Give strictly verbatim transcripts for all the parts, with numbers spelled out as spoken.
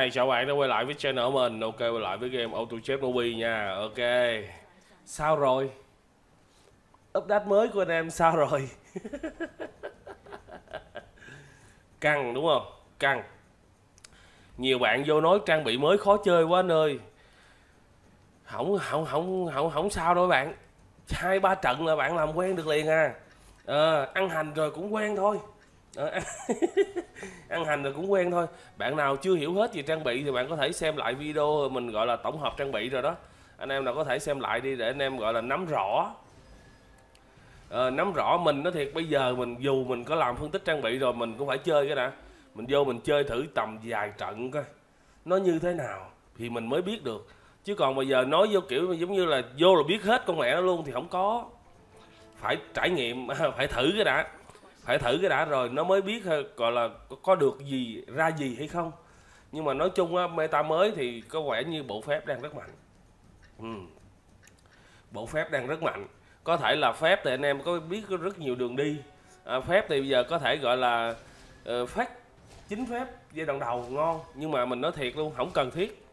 Hi, chào bạn đã quay lại với channel mình. Ok, quay lại với game Auto Chess Mobile nha. Ok, sao rồi? Update mới của anh em sao rồi? Căng đúng không? Căng. Nhiều bạn vô nói trang bị mới khó chơi quá anh ơi. Không, không, không, không, không sao đâu bạn. Hai ba trận là bạn làm quen được liền à. À ăn hành rồi cũng quen thôi. Ăn hành rồi cũng quen thôi. Bạn nào chưa hiểu hết về trang bị thì bạn có thể xem lại video mình gọi là tổng hợp trang bị rồi đó. Anh em nào có thể xem lại đi để anh em gọi là nắm rõ, à, nắm rõ mình. Nói thiệt bây giờ mình dù mình có làm phân tích trang bị rồi mình cũng phải chơi cái đã. Mình vô mình chơi thử tầm vài trận coi nó như thế nào thì mình mới biết được. Chứ còn bây giờ nói vô kiểu giống như là vô là biết hết con mẹ nó luôn thì không có. Phải trải nghiệm, phải thử cái đã. Phải thử cái đã rồi nó mới biết gọi là có được gì, ra gì hay không. Nhưng mà nói chung á, meta mới thì có vẻ như bộ phép đang rất mạnh. Ừ. Bộ phép đang rất mạnh. Có thể là phép thì anh em có biết có rất nhiều đường đi. À, phép thì bây giờ có thể gọi là uh, phát chính phép giai đoạn đầu ngon. Nhưng mà mình nói thiệt luôn, không cần thiết.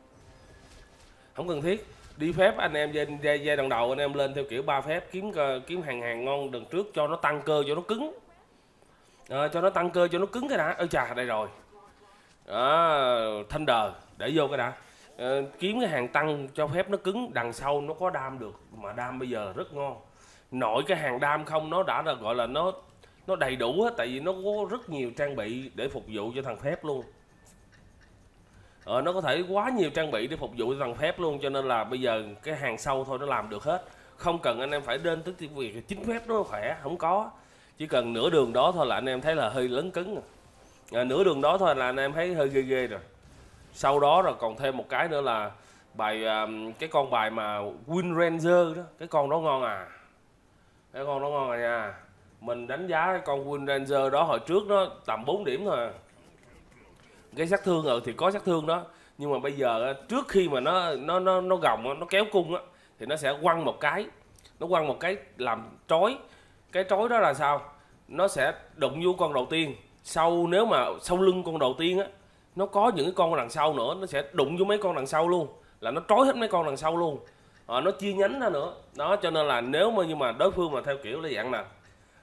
Không cần thiết. Đi phép anh em giai, giai đoạn đầu anh em lên theo kiểu ba phép. Kiếm kiếm hàng hàng ngon đằng trước cho nó tăng cơ, cho nó cứng. À, cho nó tăng cơ cho nó cứng cái đã. Ơ chà đây rồi à, Thunder để vô cái đã. À, kiếm cái hàng tăng cho phép nó cứng, đằng sau nó có đam được. Mà đam bây giờ rất ngon. Nội cái hàng đam không nó đã là gọi là nó nó đầy đủ hết. Tại vì nó có rất nhiều trang bị để phục vụ cho thằng phép luôn. À, nó có thể quá nhiều trang bị để phục vụ cho thằng phép luôn. Cho nên là bây giờ cái hàng sau thôi nó làm được hết. Không cần anh em phải đến tới việc chính phép nó khỏe, không có. Chỉ cần nửa đường đó thôi là anh em thấy là hơi lấn cứng rồi. À, nửa đường đó thôi là anh em thấy hơi ghê ghê rồi. Sau đó rồi còn thêm một cái nữa là bài um, cái con bài mà Windranger đó, cái con đó ngon à. Cái con đó ngon à nha. Mình đánh giá cái con Windranger đó hồi trước nó tầm bốn điểm thôi. Cái sát thương rồi thì có sát thương đó, nhưng mà bây giờ trước khi mà nó nó nó nó gồng nó kéo cung á thì nó sẽ quăng một cái. Nó quăng một cái làm trói. Cái trối đó là sao? Nó sẽ đụng vô con đầu tiên. Sau nếu mà sau lưng con đầu tiên á, nó có những cái con đằng sau nữa, nó sẽ đụng vô mấy con đằng sau luôn. Là nó trói hết mấy con đằng sau luôn. À, nó chia nhánh ra nữa. Đó cho nên là nếu mà nhưng mà đối phương mà theo kiểu là dạng nè,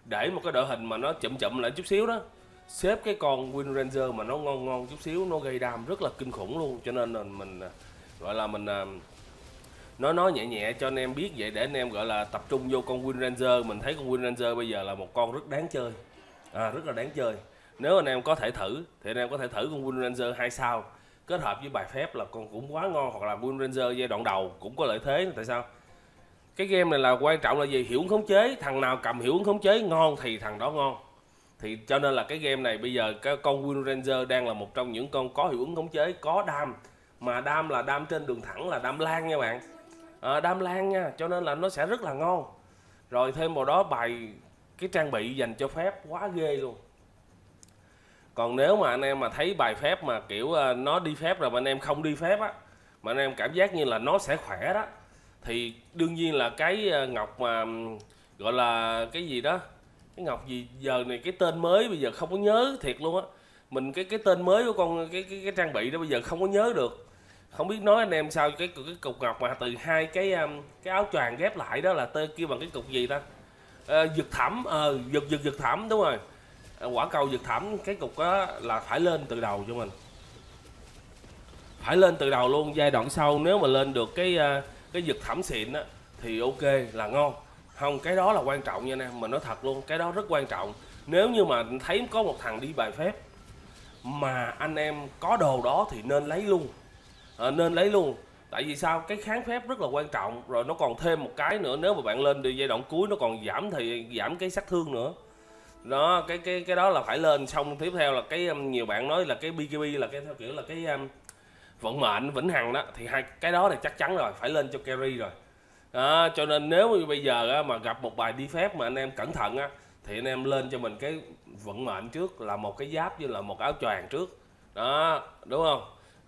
để một cái đội hình mà nó chậm chậm lại chút xíu đó, xếp cái con Windranger mà nó ngon ngon chút xíu, nó gây đam rất là kinh khủng luôn. Cho nên là mình gọi là mình nó nói nhẹ nhẹ cho anh em biết vậy để anh em gọi là tập trung vô con Windranger. Mình thấy con Windranger bây giờ là một con rất đáng chơi, à, rất là đáng chơi. Nếu anh em có thể thử thì anh em có thể thử con Windranger hai sao kết hợp với bài phép là con cũng quá ngon. Hoặc là Windranger giai đoạn đầu cũng có lợi thế. Tại sao? Cái game này là quan trọng là gì? Hiệu ứng khống chế. Thằng nào cầm hiệu ứng khống chế ngon thì thằng đó ngon. Thì cho nên là cái game này bây giờ cái con Windranger đang là một trong những con có hiệu ứng khống chế, có đam. Mà đam là đam trên đường thẳng, là đam lan nha bạn. À, đam lan nha, cho nên là nó sẽ rất là ngon. Rồi thêm vào đó bài cái trang bị dành cho phép quá ghê luôn. Còn nếu mà anh em mà thấy bài phép mà kiểu nó đi phép rồi mà anh em không đi phép á, mà anh em cảm giác như là nó sẽ khỏe đó, thì đương nhiên là cái ngọc mà gọi là cái gì đó, cái ngọc gì giờ này cái tên mới bây giờ không có nhớ thiệt luôn á. Mình cái cái tên mới của con cái cái, cái trang bị đó bây giờ không có nhớ được. Không biết nói anh em sao cái, cái cục ngọc mà từ hai cái cái áo choàng ghép lại đó là tê kia bằng cái cục gì ta? À, giật thẩm, ờ, à, giật giật giật thẩm đúng rồi. À, quả cầu giật thẩm, cái cục đó là phải lên từ đầu cho mình. Phải lên từ đầu luôn, giai đoạn sau nếu mà lên được cái cái giật thẩm xịn á thì ok là ngon. Không, cái đó là quan trọng nha anh em, mình nói thật luôn, cái đó rất quan trọng. Nếu như mà thấy có một thằng đi bài phép mà anh em có đồ đó thì nên lấy luôn. À, nên lấy luôn. Tại vì sao? Cái kháng phép rất là quan trọng. Rồi nó còn thêm một cái nữa, nếu mà bạn lên đi giai đoạn cuối nó còn giảm thì giảm cái sát thương nữa. Đó, cái cái cái đó là phải lên. Xong tiếp theo là cái nhiều bạn nói là cái bê ca bê là cái theo kiểu là cái um, vận mệnh vĩnh hằng đó, thì hai cái đó là chắc chắn rồi, phải lên cho carry rồi. Đó, cho nên nếu như bây giờ á, mà gặp một bài đi phép mà anh em cẩn thận á, thì anh em lên cho mình cái vận mệnh trước, là một cái giáp với là một áo choàng trước. Đó, đúng không?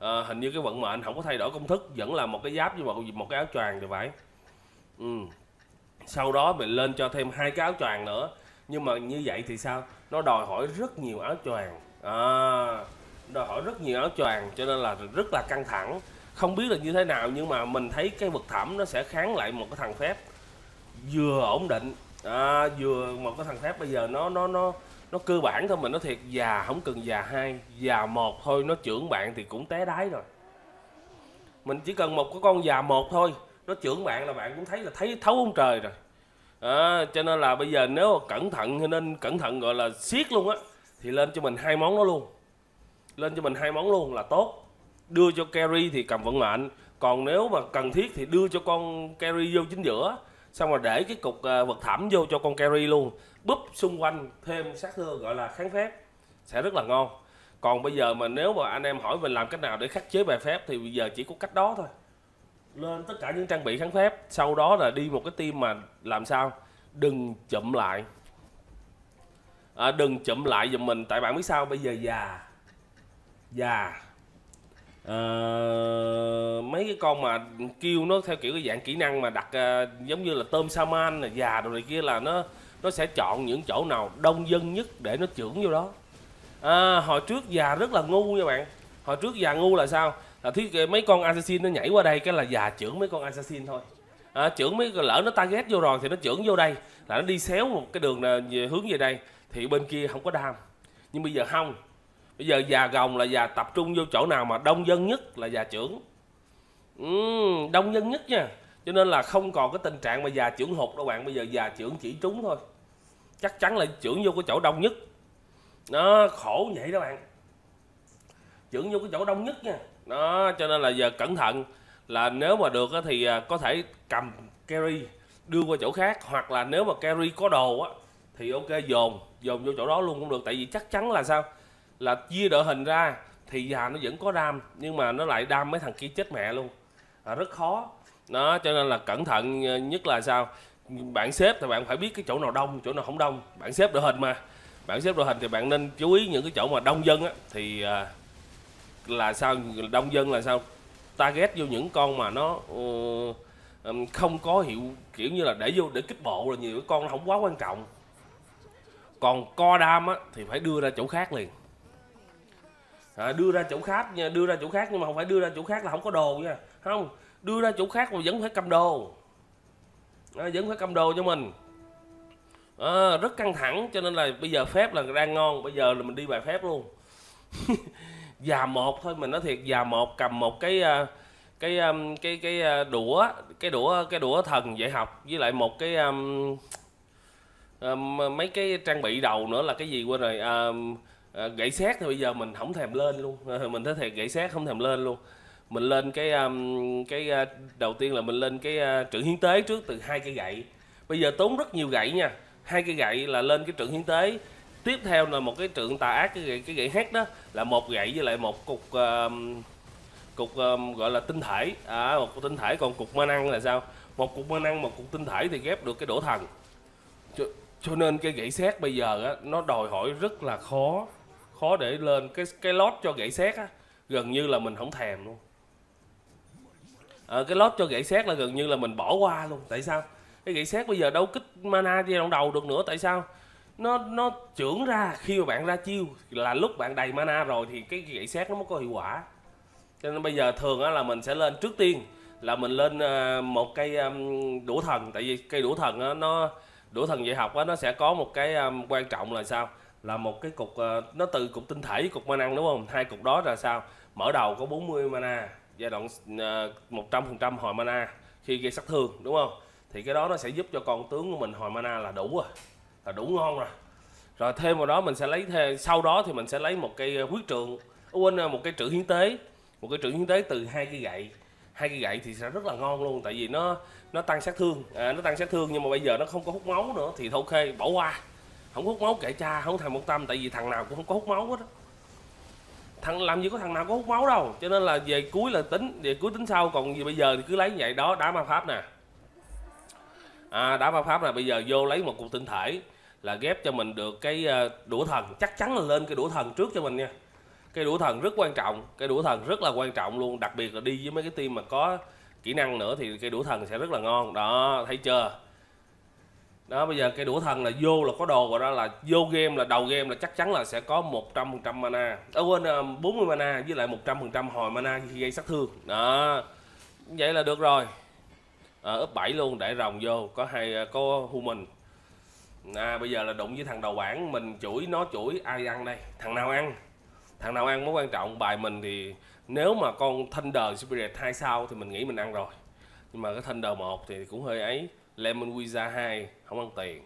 À, hình như cái vận mệnh không có thay đổi công thức, vẫn là một cái giáp với một, một cái áo choàng thì phải. Ừ. Sau đó mình lên cho thêm hai cái áo choàng nữa. Nhưng mà như vậy thì sao? Nó đòi hỏi rất nhiều áo choàng. À, đòi hỏi rất nhiều áo choàng cho nên là rất là căng thẳng. Không biết là như thế nào nhưng mà mình thấy cái vật thẩm nó sẽ kháng lại một cái thằng phép vừa ổn định, à, vừa một cái thằng phép bây giờ nó nó nó nó cơ bản thôi. Mình nói thiệt, già không cần già hai, già một thôi nó trưởng bạn thì cũng té đáy rồi. Mình chỉ cần một cái con già một thôi, nó trưởng bạn là bạn cũng thấy là thấy thấu ông trời rồi. À, cho nên là bây giờ nếu cẩn thận, nên cẩn thận gọi là siết luôn á, thì lên cho mình hai món đó luôn, lên cho mình hai món luôn là tốt. Đưa cho carry thì cầm vận mệnh, còn nếu mà cần thiết thì đưa cho con carry vô chính giữa, xong rồi để cái cục vật thẩm vô cho con carry luôn, búp xung quanh thêm sát thương gọi là kháng phép sẽ rất là ngon. Còn bây giờ mà nếu mà anh em hỏi mình làm cách nào để khắc chế bài phép thì bây giờ chỉ có cách đó thôi, lên tất cả những trang bị kháng phép, sau đó là đi một cái team mà làm sao đừng chụm lại, à, đừng chụm lại giùm mình. Tại bạn biết sao, bây giờ già già à, mấy cái con mà kêu nó theo kiểu cái dạng kỹ năng mà đặt à, giống như là tôm saman là già đồ này kia, là nó nó sẽ chọn những chỗ nào đông dân nhất để nó trưởng vô đó. À, hồi trước già rất là ngu nha bạn, hồi trước già ngu là sao, là thiết mấy con assassin nó nhảy qua đây cái là già trưởng mấy con assassin thôi, à, trưởng mấy lỡ nó target vô rồi thì nó trưởng vô đây là nó đi xéo một cái đường về, hướng về đây thì bên kia không có đam. Nhưng bây giờ không, bây giờ già gồng là già tập trung vô chỗ nào mà đông dân nhất là già trưởng, uhm, đông dân nhất nha. Cho nên là không còn cái tình trạng mà già trưởng hụt đâu bạn, bây giờ già trưởng chỉ trúng thôi, chắc chắn là trưởng vô cái chỗ đông nhất, nó khổ vậy đó bạn, trưởng vô cái chỗ đông nhất nha. Đó, cho nên là giờ cẩn thận, là nếu mà được thì có thể cầm carry đưa qua chỗ khác, hoặc là nếu mà carry có đồ á thì ok dồn, dồn vô chỗ đó luôn cũng được. Tại vì chắc chắn là sao, là chia đội hình ra thì già nó vẫn có đam nhưng mà nó lại đam mấy thằng kia chết mẹ luôn, à, rất khó. Đó, cho nên là cẩn thận nhất là sao, bạn xếp thì bạn phải biết cái chỗ nào đông, chỗ nào không đông. Bạn xếp đội hình mà, bạn xếp đội hình thì bạn nên chú ý những cái chỗ mà đông dân á, thì là sao đông dân là sao target vô những con mà nó uh, không có hiệu, kiểu như là để vô để kích bộ là nhiều cái con nó không quá quan trọng. Còn co đam á thì phải đưa ra chỗ khác liền, à, đưa ra chỗ khác nha, đưa ra chỗ khác nhưng mà không phải đưa ra chỗ khác là không có đồ nha, không, đưa ra chỗ khác mà vẫn phải cầm đồ, à, vẫn phải cầm đồ cho mình, à, rất căng thẳng. Cho nên là bây giờ phép là đang ngon, bây giờ là mình đi bài phép luôn. Già một thôi, mình nói thiệt, già một cầm một cái cái cái cái đũa, cái đũa cái đũa thần dạy học, với lại một cái um, um, mấy cái trang bị đầu nữa là cái gì quên rồi, um, uh, gậy sét thì bây giờ mình không thèm lên luôn, mình thấy thiệt gậy sét không thèm lên luôn. Mình lên cái um, cái uh, đầu tiên là mình lên cái uh, trượng hiến tế trước, từ hai cây gậy. Bây giờ tốn rất nhiều gậy nha, hai cây gậy là lên cái trượng hiến tế. Tiếp theo là một cái trượng tà ác, cái gậy, cái gậy hát đó là một gậy với lại một cục uh, cục uh, gọi là tinh thể, à, một cục tinh thể. Còn cục ma năng là sao, một cục ma năng một cục tinh thể thì ghép được cái đổ thần. Cho, cho nên cái gậy sét bây giờ á, nó đòi hỏi rất là khó, khó để lên cái cái lót cho gậy sét á, gần như là mình không thèm luôn. À, cái lót cho gậy sét là gần như là mình bỏ qua luôn. Tại sao cái gậy sét bây giờ đâu kích mana dây đồng đầu được nữa, tại sao nó nó trưởng ra khi mà bạn ra chiêu là lúc bạn đầy mana rồi thì cái gậy sét nó mới có hiệu quả. Cho nên bây giờ thường á là mình sẽ lên, trước tiên là mình lên một cây đũa thần. Tại vì cây đũa thần á, nó đũa thần dạy học á, nó sẽ có một cái quan trọng là sao, là một cái cục, nó từ cục tinh thể cục mana đúng không, hai cục đó là sao mở đầu có bốn mươi mana, giai đoạn một trăm phần trăm hồi mana khi gây sát thương đúng không, thì cái đó nó sẽ giúp cho con tướng của mình hồi mana là đủ rồi, là đủ ngon rồi. Rồi thêm vào đó mình sẽ lấy thêm, sau đó thì mình sẽ lấy một cây huyết trượng, quên, một cái trượng hiến tế, một cái trượng hiến tế từ hai cái gậy, hai cái gậy thì sẽ rất là ngon luôn. Tại vì nó nó tăng sát thương, à, nó tăng sát thương nhưng mà bây giờ nó không có hút máu nữa thì ok bỏ qua, không hút máu kệ cha, không thèm một tâm. Tại vì thằng nào cũng không có hút máu hết đó. Thằng làm gì có thằng nào có hút máu đâu, cho nên là về cuối là tính, về cuối tính sau. Còn gì bây giờ thì cứ lấy vậy đó, đá ma pháp nè, à, đá ma pháp là bây giờ vô lấy một cục tinh thể là ghép cho mình được cái đũa thần. Chắc chắn là lên cái đũa thần trước cho mình nha, cái đũa thần rất quan trọng, cái đũa thần rất là quan trọng luôn, đặc biệt là đi với mấy cái team mà có kỹ năng nữa thì cái đũa thần sẽ rất là ngon đó, thấy chưa. Đó, bây giờ cây đũa thần là vô là có đồ rồi đó, là vô game là đầu game là chắc chắn là sẽ có một trăm phần trăm mana. Ờ quên, bốn mươi mana với lại một trăm phần trăm hồi mana khi gây sát thương. Đó. Vậy là được rồi. Ờ à, úp bảy luôn để rồng vô, có hai có human. À, bây giờ là đụng với thằng đầu bảng, mình chửi nó chửi ai ăn đây? Thằng nào ăn? Thằng nào ăn mới quan trọng. Bài mình thì nếu mà con Thunder Spirit hai sao thì mình nghĩ mình ăn rồi. Nhưng mà cái Thunder một thì cũng hơi ấy. Lemon Wizard hai không ăn tiền.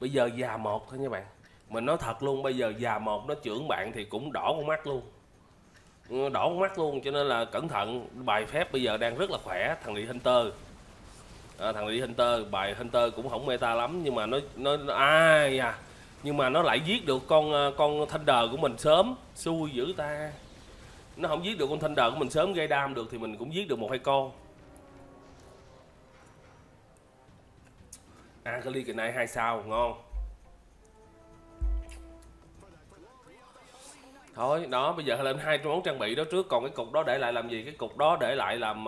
Bây giờ già một thôi nha bạn. Mình nói thật luôn, bây giờ già một nó chưởng bạn thì cũng đỏ con mắt luôn. Đỏ con mắt luôn, cho nên là cẩn thận. Bài phép bây giờ đang rất là khỏe. Thằng Đi Hunter à, Thằng Đi Hunter, bài Hunter cũng không meta lắm. Nhưng mà nó, nó, nó à, yeah. Nhưng mà nó lại giết được con con Thunder của mình sớm. Xui dữ ta. Nó không giết được con Thunder của mình sớm, gây đam được thì mình cũng giết được một hai con. À, cái ly kỳ này hai sao ngon. Thôi đó, bây giờ lên hai món trang bị đó trước. Còn cái cục đó để lại làm gì? Cái cục đó để lại làm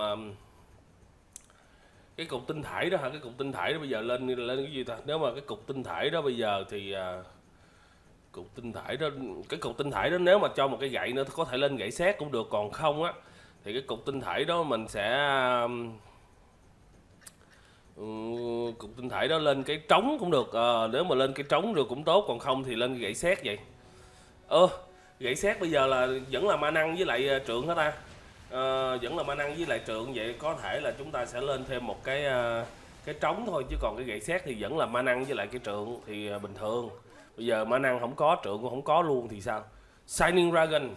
cái cục tinh thể đó hả? Cái cục tinh thể đó bây giờ lên lên cái gì ta? Nếu mà cái cục tinh thể đó bây giờ thì cục tinh thể đó, cái cục tinh thể đó nếu mà cho một cái gậy nữa có thể lên gậy sét cũng được, còn không á thì cái cục tinh thể đó mình sẽ Ừ, cục tinh thể đó lên cái trống cũng được. À, nếu mà lên cái trống được cũng tốt, còn không thì lên gậy sét vậy. Ơ ờ, gậy sét bây giờ là vẫn là ma năng với lại trượng hết ta. À, vẫn là ma năng với lại trượng, vậy có thể là chúng ta sẽ lên thêm một cái cái trống thôi, chứ còn cái gậy sét thì vẫn là ma năng với lại cái trượng thì bình thường. Bây giờ ma năng không có, trượng cũng không có luôn thì sao? Shining Dragon.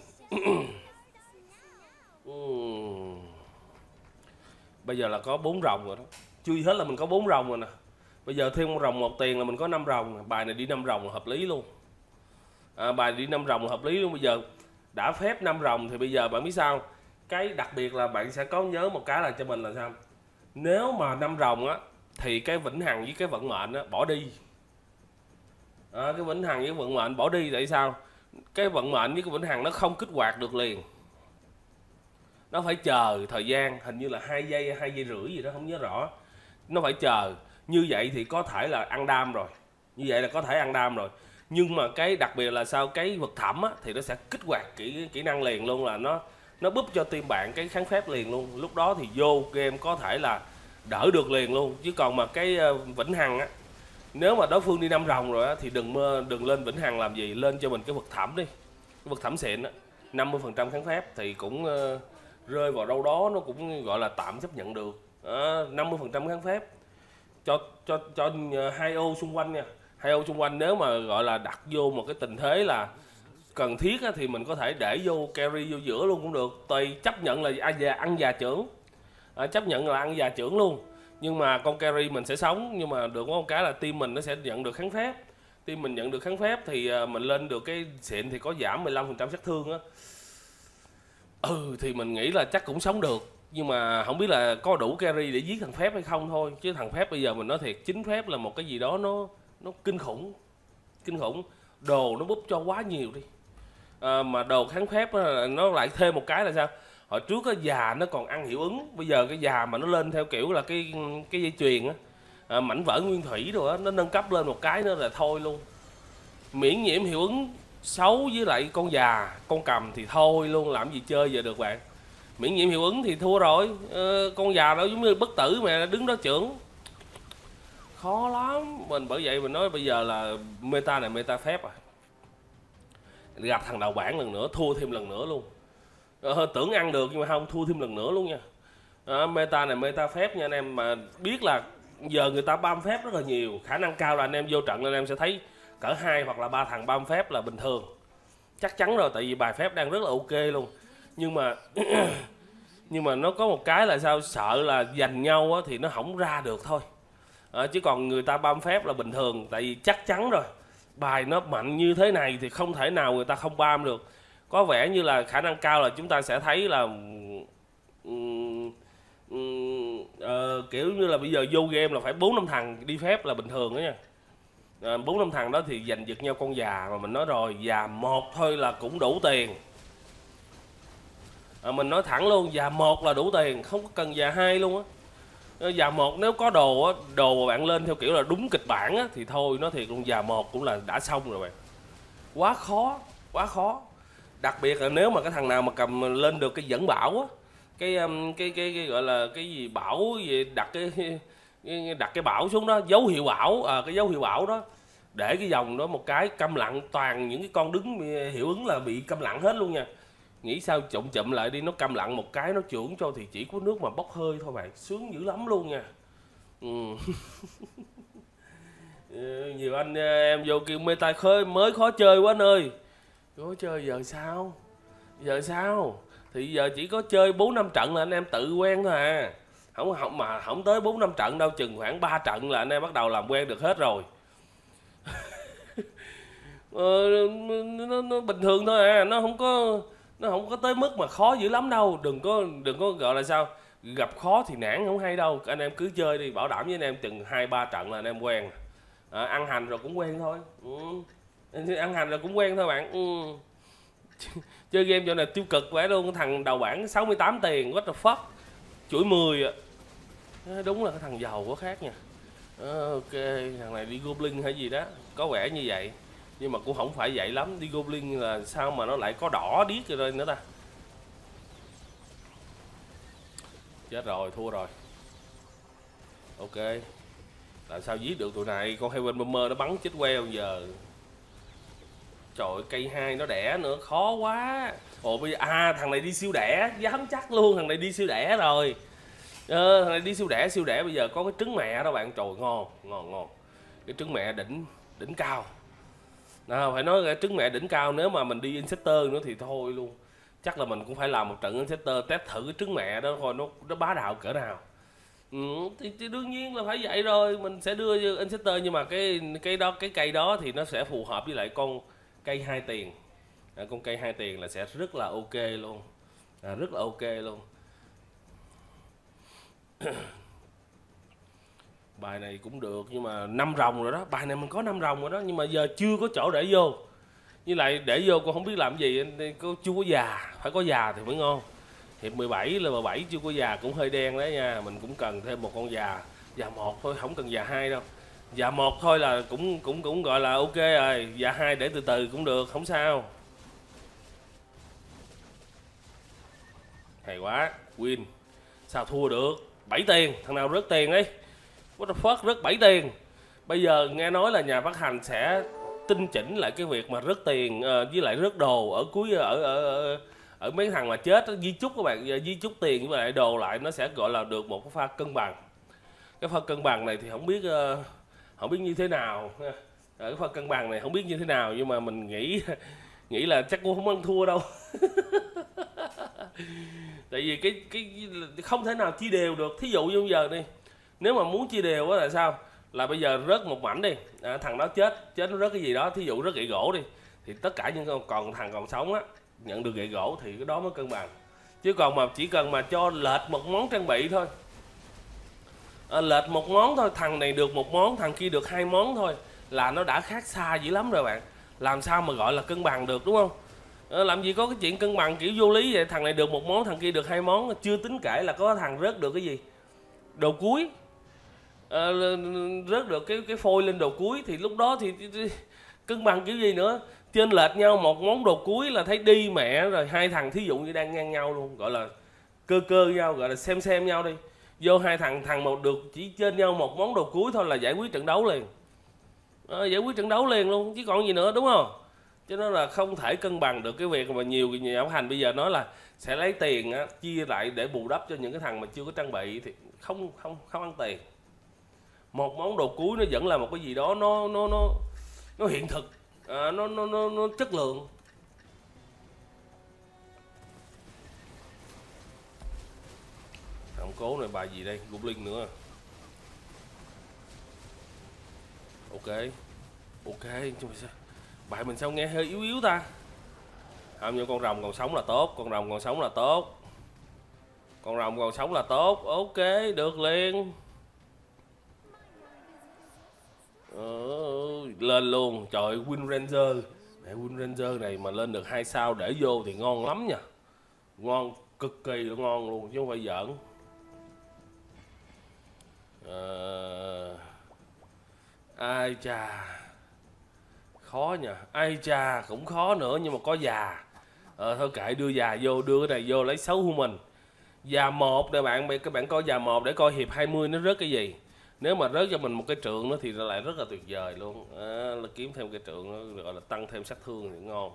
Bây giờ là có bốn rồng rồi đó. Chui hết là mình có bốn rồng rồi nè. Bây giờ thêm một rồng một tiền là mình có năm rồng. Bài này đi năm rồng là hợp lý luôn. À, bài đi năm rồng là hợp lý luôn. Bây giờ đã phép năm rồng thì bây giờ bạn biết sao? Cái đặc biệt là bạn sẽ có nhớ một cái là cho mình là sao? Nếu mà năm rồng á thì cái vĩnh hằng với cái vận mệnh á bỏ đi. À, cái vĩnh hằng với vận mệnh bỏ đi tại sao? Cái vận mệnh với cái vĩnh hằng nó không kích hoạt được liền. Nó phải chờ thời gian, hình như là hai giây, hai giây rưỡi gì đó không nhớ rõ. Nó phải chờ, như vậy thì có thể là ăn đam rồi. Như vậy là có thể ăn đam rồi. Nhưng mà cái đặc biệt là sao, cái vật thẩm á, thì nó sẽ kích hoạt kỹ kỹ năng liền luôn, là nó nó búp cho team bạn cái kháng phép liền luôn. Lúc đó thì vô game có thể là đỡ được liền luôn. Chứ còn mà cái vĩnh hằng á, nếu mà đối phương đi năm rồng rồi á, thì đừng mơ, đừng lên vĩnh hằng làm gì. Lên cho mình cái vật thẩm đi. Cái vật thẩm xịn á, năm mươi phần trăm kháng phép thì cũng uh, rơi vào đâu đó nó cũng gọi là tạm chấp nhận được. À, năm mươi phần trăm kháng phép cho cho cho hai ô xung quanh nha. Hai ô xung quanh nếu mà gọi là đặt vô một cái tình thế là cần thiết á, thì mình có thể để vô carry vô giữa luôn cũng được. Tùy, chấp nhận là ăn già, ăn già trưởng. À, chấp nhận là ăn già trưởng luôn. Nhưng mà con carry mình sẽ sống, nhưng mà được có một cái là team mình nó sẽ nhận được kháng phép. Team mình nhận được kháng phép thì mình lên được cái xịn thì có giảm mười lăm phần trăm sát thương á. Ừ thì mình nghĩ là chắc cũng sống được. Nhưng mà không biết là có đủ carry để giết thằng phép hay không thôi. Chứ thằng phép bây giờ mình nói thiệt, chính phép là một cái gì đó nó nó kinh khủng. Kinh khủng. Đồ nó búp cho quá nhiều đi. À, mà đồ kháng phép nó lại thêm một cái là sao? Hồi trước cái già nó còn ăn hiệu ứng. Bây giờ cái già mà nó lên theo kiểu là cái cái dây chuyền á. À, mảnh vỡ nguyên thủy rồi á. Nó nâng cấp lên một cái nữa là thôi luôn. Miễn nhiễm hiệu ứng xấu với lại con già, con cầm thì thôi luôn, làm gì chơi giờ được bạn. Miễn nhiễm hiệu ứng thì thua rồi. Ờ, con già đó giống như bất tử mà đứng đó trưởng. Khó lắm. Mình bởi vậy mình nói bây giờ là meta này meta phép à. Gặp thằng đầu bảng lần nữa, thua thêm lần nữa luôn. Ờ, tưởng ăn được nhưng mà không, thua thêm lần nữa luôn nha. Ờ, meta này meta phép nha anh em. Mà biết là giờ người ta bam phép rất là nhiều. Khả năng cao là anh em vô trận là anh em sẽ thấy cỡ hai hoặc là ba thằng bam phép là bình thường. Chắc chắn rồi, tại vì bài phép đang rất là ok luôn. Nhưng mà nhưng mà nó có một cái là sao, sợ là giành nhau á, thì nó không ra được thôi. À, chứ còn người ta bam phép là bình thường. Tại vì chắc chắn rồi, bài nó mạnh như thế này thì không thể nào người ta không bam được. Có vẻ như là khả năng cao là chúng ta sẽ thấy là um, um, uh, kiểu như là bây giờ vô game là phải bốn năm thằng đi phép là bình thường đó nha. À, bốn năm thằng đó thì giành giật nhau con già. Mà mình nói rồi, già một thôi là cũng đủ tiền. À, mình nói thẳng luôn, già một là đủ tiền, không có cần già hai luôn á. Già một nếu có đồ á, đồ mà bạn lên theo kiểu là đúng kịch bản á, thì thôi nói thiệt luôn, già một cũng là đã xong rồi bạn. Quá khó, quá khó. Đặc biệt là nếu mà cái thằng nào mà cầm lên được cái dẫn bảo á, cái cái cái, cái gọi là cái gì bảo gì đặt cái, cái đặt cái bảo xuống đó, dấu hiệu bảo, à, cái dấu hiệu bảo đó, để cái dòng đó một cái câm lặng, toàn những cái con đứng hiệu ứng là bị câm lặng hết luôn nha. Nghĩ sao chụm chụm lại đi, nó câm lặng một cái nó trưởng cho thì chỉ có nước mà bốc hơi thôi bạn, sướng dữ lắm luôn nha. Ừ. Nhiều anh em vô kêu mê tài khơi mới khó chơi quá anh ơi. Khó chơi giờ sao? Giờ sao? Thì giờ chỉ có chơi bốn năm trận là anh em tự quen thôi à. Không, không mà không tới bốn năm trận đâu, chừng khoảng ba trận là anh em bắt đầu làm quen được hết rồi. ờ, nó, nó bình thường thôi à, nó không có nó không có tới mức mà khó dữ lắm đâu, đừng có đừng có gọi là sao, gặp khó thì nản không hay đâu, anh em cứ chơi đi, bảo đảm với anh em chừng hai ba trận là anh em quen. À, ăn hành rồi cũng quen thôi. Ừ. Ăn hành rồi cũng quen thôi bạn. Ừ. Chơi game chỗ này tiêu cực quá luôn, thằng đầu bảng sáu mươi tám tiền, what the fuck, chuỗi mười à. Đúng là cái thằng giàu quá khác nha. À, ok, thằng này đi goblin hay gì đó, có vẻ như vậy. Nhưng mà cũng không phải vậy lắm, đi goblin là sao mà nó lại có đỏ điếc rồi nữa ta. Chết rồi, thua rồi. Ok. Tại sao giết được tụi này, con Heaven Bomber nó bắn chết queo giờ. Trời ơi, cây hai nó đẻ nữa, khó quá. Ồ bây giờ, à thằng này đi siêu đẻ, dám chắc luôn, thằng này đi siêu đẻ rồi. Ờ, thằng này đi siêu đẻ, siêu đẻ bây giờ có cái trứng mẹ đó bạn, trời ngon, ngon ngon. Cái trứng mẹ đỉnh, đỉnh cao. Nào phải nói cái trứng mẹ đỉnh cao, nếu mà mình đi Inceptor nữa thì thôi luôn. Chắc là mình cũng phải làm một trận Inceptor test thử cái trứng mẹ đó coi nó, nó bá đạo cỡ nào. Ừ, thì, thì đương nhiên là phải vậy rồi, mình sẽ đưa Inceptor, nhưng mà cái cái đó cái cây đó thì nó sẽ phù hợp với lại con cây hai tiền. À, con cây hai tiền là sẽ rất là ok luôn. À, rất là ok luôn. Bài này cũng được, nhưng mà năm rồng rồi đó, bài này mình có năm rồng rồi đó, nhưng mà giờ chưa có chỗ để vô. Như lại để vô cô không biết làm gì, cô chưa có già, phải có già thì mới ngon. Hiệp mười bảy là mười bảy chưa có già cũng hơi đen đấy nha, mình cũng cần thêm một con già, già một thôi, không cần già hai đâu. Già một thôi là cũng cũng cũng gọi là ok rồi, già hai để từ từ cũng được, không sao. Hay quá, win. Sao thua được? bảy tiền, thằng nào rớt tiền đi. What the fuck, rớt bảy tiền. Bây giờ nghe nói là nhà phát hành sẽ tinh chỉnh lại cái việc mà rớt tiền uh, với lại rớt đồ ở cuối ở ở, ở ở mấy thằng mà chết di chúc các bạn, di chúc tiền với lại đồ lại, nó sẽ gọi là được một cái pha cân bằng. Cái pha cân bằng này thì không biết uh, không biết như thế nào. Cái pha cân bằng này không biết như thế nào, nhưng mà mình nghĩ nghĩ là chắc cũng không ăn thua đâu. Tại vì cái cái không thể nào chia đều được. Thí dụ như bây giờ đi, nếu mà muốn chia đều á là sao? Là bây giờ rớt một mảnh đi, à, thằng đó chết, chết nó rớt cái gì đó, thí dụ rớt gậy gỗ đi, thì tất cả những con còn thằng còn sống á nhận được gậy gỗ thì cái đó mới cân bằng. Chứ còn mà chỉ cần mà cho lệch một món trang bị thôi, à, lệch một món thôi, thằng này được một món, thằng kia được hai món thôi, là nó đã khác xa dữ lắm rồi bạn. Làm sao mà gọi là cân bằng được, đúng không? À, làm gì có cái chuyện cân bằng kiểu vô lý vậy, thằng này được một món, thằng kia được hai món, chưa tính kể là có thằng rớt được cái gì đồ cuối. À, rớt được cái cái phôi lên đồ cuối thì lúc đó thì, thì, thì cân bằng kiểu gì nữa, trên lệch nhau một món đồ cuối là thấy đi mẹ rồi. Hai thằng thí dụ như đang ngang nhau luôn, gọi là cơ cơ nhau, gọi là xem xem nhau đi, vô hai thằng, thằng một được chỉ trên nhau một món đồ cuối thôi là giải quyết trận đấu liền. À, giải quyết trận đấu liền luôn chứ còn gì nữa, đúng không? Chứ nó là không thể cân bằng được cái việc mà nhiều nhà phát hành bây giờ nói là sẽ lấy tiền á, chia lại để bù đắp cho những cái thằng mà chưa có trang bị thì không không không ăn tiền. Một món đồ cuối nó vẫn là một cái gì đó nó nó nó nó hiện thực, à, nó, nó nó nó chất lượng. Thằng cố này bài gì đây, goblin nữa. Ok, ok, bài mình sao nghe hơi yếu yếu ta. Không, nhưng con rồng còn sống là tốt, con rồng còn sống là tốt, con rồng còn sống là tốt. Ok, được liền. Ừ, lên luôn. Trời ơi, Windranger, mẹ Windranger này mà lên được hai sao để vô thì ngon lắm nha. Ngon, cực kỳ ngon luôn chứ không phải giỡn. ai chà, khó nhỉ, ai chà cũng khó nữa, nhưng mà có già. Ờ, thôi kệ, đưa già vô, đưa cái này vô lấy xấu của mình. Già một nè bạn, các bạn coi già một để coi hiệp hai mươi nó rớt cái gì. Nếu mà rớt cho mình một cái trượng nữa thì lại rất là tuyệt vời luôn. À, là kiếm thêm cái trượng nữa, gọi là tăng thêm sát thương thì ngon.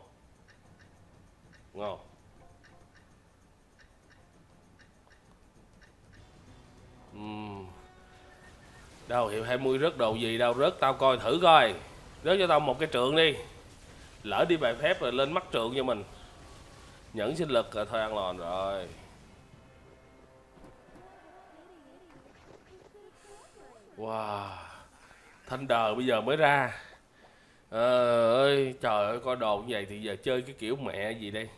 Ngon. Uhm. Đâu hiệp hai mươi rớt đồ gì đâu, rớt tao coi thử coi. Rớt cho tao một cái trượng đi. Lỡ đi bài phép rồi lên mắt trượng cho mình. Nhẫn sinh lực rồi, thôi ăn lòn rồi. Wow, Thunder bây giờ mới ra. Ờ ơi, trời ơi, coi đồ như vậy thì giờ chơi cái kiểu mẹ gì đây.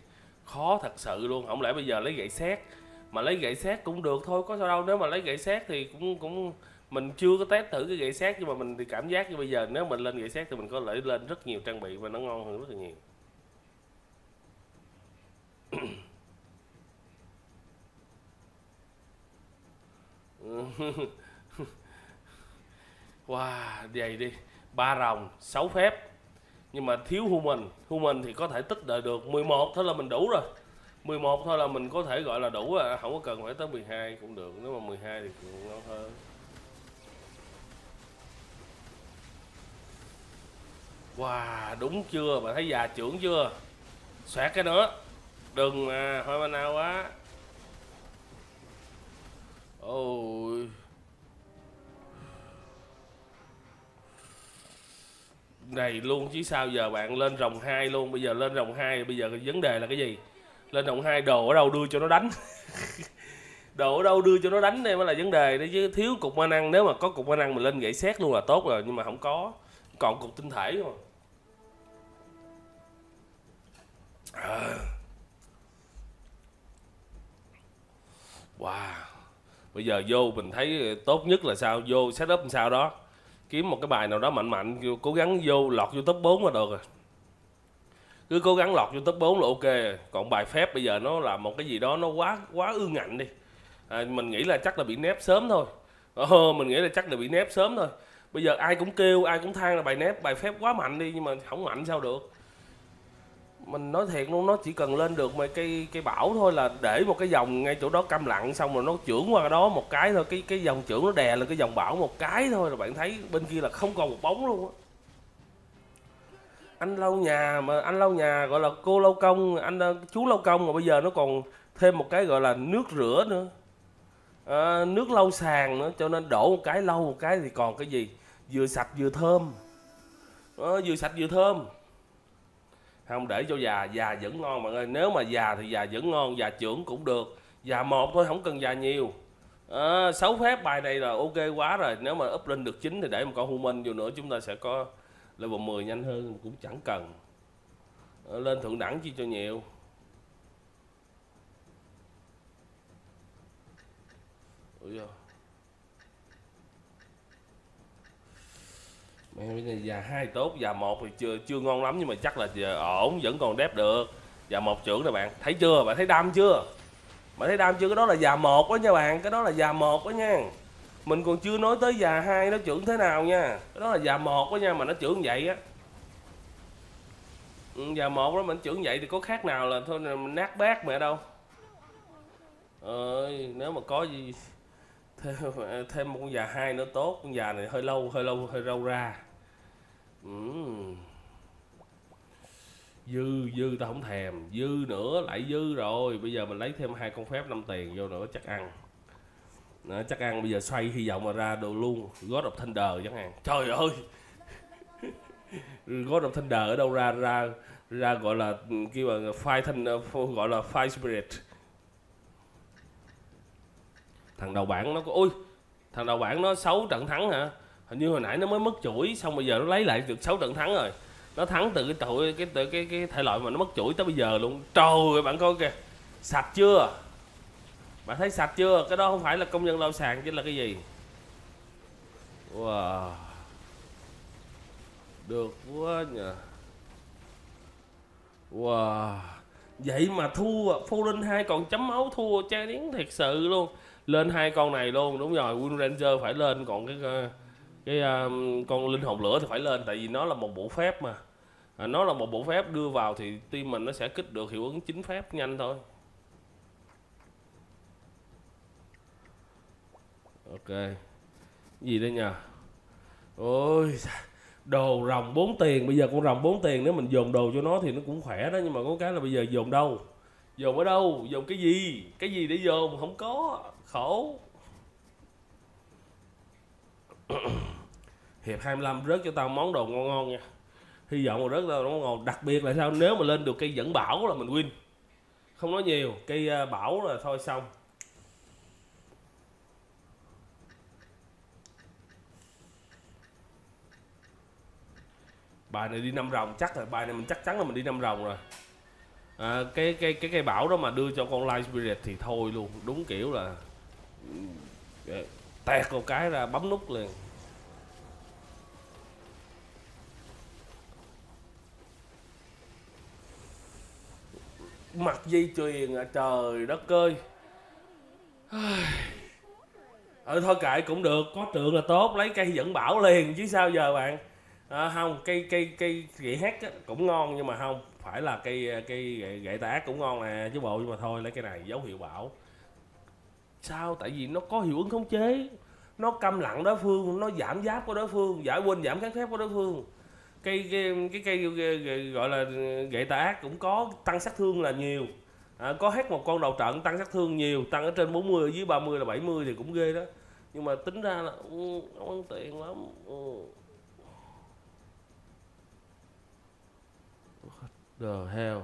Khó thật sự luôn, không lẽ bây giờ lấy gậy sét. Mà lấy gậy sét cũng được thôi, có sao đâu. Nếu mà lấy gậy sét thì cũng cũng mình chưa có test thử cái gậy sét, nhưng mà mình thì cảm giác như bây giờ nếu mình lên gậy sét thì mình có thể lên rất nhiều trang bị và nó ngon hơn rất là nhiều. Wow, vậy đi, ba rồng, sáu phép. Nhưng mà thiếu human, human thì có thể tích đợi được mười một thôi là mình đủ rồi. mười một thôi là mình có thể gọi là đủ rồi, không có cần phải tới mười hai cũng được, nếu mà mười hai thì cũng ngon hơn. Wow, đúng chưa, bạn thấy già trưởng chưa? Xoẹt cái nữa. Đừng mà, hơi ban nào quá. Ôi. Này luôn chứ sao giờ bạn, lên rồng hai luôn. Bây giờ lên rồng hai, bây giờ vấn đề là cái gì? Lên rồng hai đồ ở đâu đưa cho nó đánh. Đồ ở đâu đưa cho nó đánh đây mới là vấn đề đấy chứ. Thiếu cục ma năng, nếu mà có cục ma năng mình lên gãy xét luôn là tốt rồi. Nhưng mà không có, còn cục tinh thể mà. À. Wow. Bây giờ vô mình thấy tốt nhất là sao? Vô setup làm sao đó, kiếm một cái bài nào đó mạnh mạnh, cố gắng vô lọt vô top bốn là được rồi. Cứ cố gắng lọt vô top bốn là ok. Còn bài phép bây giờ nó là một cái gì đó nó quá quá ương ngạnh đi. À, mình nghĩ là chắc là bị nép sớm thôi. Ờ, mình nghĩ là chắc là bị nép sớm thôi. Bây giờ ai cũng kêu, ai cũng than là bài nép, bài phép quá mạnh đi, nhưng mà không mạnh sao được. Mình nói thiệt luôn, nó chỉ cần lên được mấy cây cây bảo thôi là để một cái dòng ngay chỗ đó câm lặng, xong rồi nó chưởng qua cái đó một cái thôi, cái cái dòng chưởng nó đè lên cái dòng bảo một cái thôi là bạn thấy bên kia là không còn một bóng luôn á. Anh Lâu Nhà mà, anh Lâu Nhà gọi là cô Lâu Công, anh chú Lâu Công, mà bây giờ nó còn thêm một cái gọi là nước rửa nữa, à, nước lau sàn nữa, cho nên đổ một cái lau một cái thì còn cái gì vừa sạch vừa thơm, à, vừa sạch vừa thơm. Không để cho già, già vẫn ngon mọi người. Nếu mà già thì già vẫn ngon, già trưởng cũng được. Già một thôi, không cần già nhiều. À, sáu phép bài này là ok quá rồi. Nếu mà up lên được chín thì để một con human vô nữa, chúng ta sẽ có level mười nhanh hơn, cũng chẳng cần. À, lên thượng đẳng chi cho nhiều. Ủa mẹ, này già hai tốt, già một thì chưa chưa ngon lắm nhưng mà chắc là giờ ổn, vẫn còn đép được. Già một trưởng nè bạn, thấy chưa? Bạn thấy đam chưa? Bạn thấy đam chưa? Cái đó là già một đó nha bạn, cái đó là già một đó nha. Mình còn chưa nói tới già hai nó trưởng thế nào nha. Cái đó là già một đó nha, mà nó trưởng vậy á. Ừ, già một đó mình trưởng vậy thì có khác nào là thôi mình nát bát mẹ đâu. Ơi, nếu mà có gì thêm, thêm một con già hai nữa tốt, con già này hơi lâu, hơi lâu, hơi râu ra. Uhm. Dư, dư tao không thèm, dư nữa lại dư rồi. Bây giờ mình lấy thêm hai con phép năm tiền vô nữa chắc ăn. Đó, chắc ăn. Bây giờ xoay hy vọng mà ra đồ luôn God of Thunder chẳng hạn. Trời ơi. God of Thunder ở đâu ra, ra ra gọi là kêu là Fire Thunder, gọi là Light Spirit. Thằng đầu bảng nó có, ui, thằng đầu bảng nó sáu trận thắng hả? Hình như hồi nãy nó mới mất chuỗi, xong bây giờ nó lấy lại được sáu trận thắng rồi. Nó thắng từ cái tội cái từ cái cái thể loại mà nó mất chuỗi tới bây giờ luôn. Trời ơi, bạn coi kìa. Sạch chưa? Bạn thấy sạch chưa? Cái đó không phải là công nhân lau sàn chứ là cái gì. Wow. Được quá nhờ. Wow. Vậy mà thua, Phô Linh hai còn chấm máu thua, che điếng thiệt sự luôn. Lên hai con này luôn, đúng rồi, Windranger phải lên, còn cái cái uh, con linh hồn lửa thì phải lên, tại vì nó là một bộ phép mà. À, nó là một bộ phép đưa vào thì team mình nó sẽ kích được hiệu ứng chính phép nhanh thôi. Ok. Cái gì đây nhờ? Ôi đồ rồng bốn tiền, bây giờ con rồng bốn tiền nếu mình dồn đồ cho nó thì nó cũng khỏe đó, nhưng mà có cái là bây giờ dồn đâu? Dồn ở đâu? Dồn cái gì? Cái gì để dồn không có, khổ. Hiệp hai mươi lăm rớt cho tao món đồ ngon ngon nha. Hy vọng là rớt tao món ngon, đặc biệt là sao nếu mà lên được cây dẫn bảo là mình win. Không nói nhiều, cây bảo là thôi xong. Bài này đi năm rồng chắc rồi, bài này mình chắc chắn là mình đi năm rồng rồi. À, cái cái cái cây bảo đó mà đưa cho con Light Spirit thì thôi luôn, đúng kiểu là tẹt một cái ra bấm nút liền. Mặt dây chuyền à, trời đất ơi. Ờ thôi kệ cũng được, có trượng là tốt, lấy cây dẫn bảo liền chứ sao giờ bạn. À, không, cây cây cây gậy hát á, cũng ngon nhưng mà không phải là cây cây gậy, gậy tá cũng ngon nè chứ bộ, nhưng mà thôi lấy cái này dấu hiệu bảo sao, tại vì nó có hiệu ứng khống chế, nó câm lặng đối phương, nó giảm giáp của đối phương, giải quên giảm kháng phép của đối phương. Cây cái cái cây gọi là gậy tá cũng có tăng sát thương là nhiều, à, có hết một con đầu trận tăng sát thương nhiều, tăng ở trên bốn mươi, dưới ba mươi là bảy mươi thì cũng ghê đó, nhưng mà tính ra là ừ, nó ăn tiền lắm. Ừ. The hell.